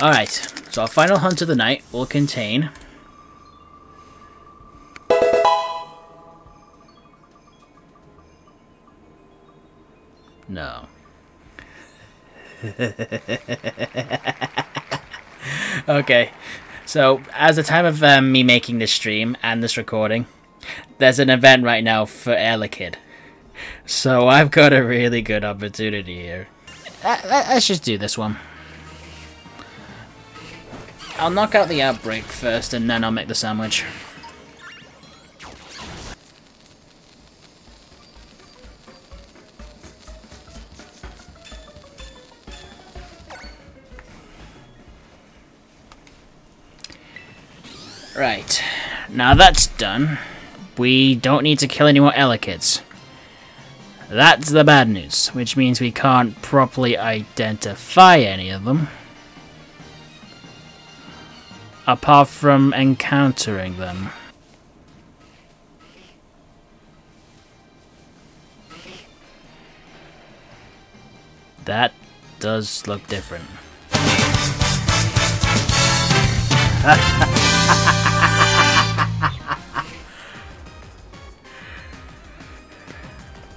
Alright, so our final hunt of the night will contain no. Okay, so as the time of me making this stream and this recording, there's an event right now for Elekid. So I've got a really good opportunity here. Let's just do this one. I'll knock out the outbreak first and then I'll make the sandwich. Right, now that's done, we don't need to kill any more Elekids. That's the bad news, which means we can't properly identify any of them, apart from encountering them. That does look different.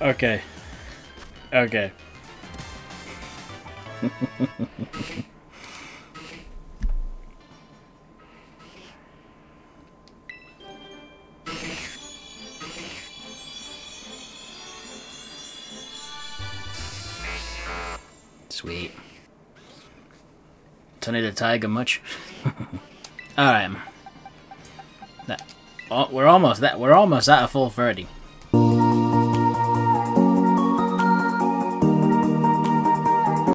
Okay. Okay. Sweet. Tony the Tiger much? Alright. We're almost at a full 30.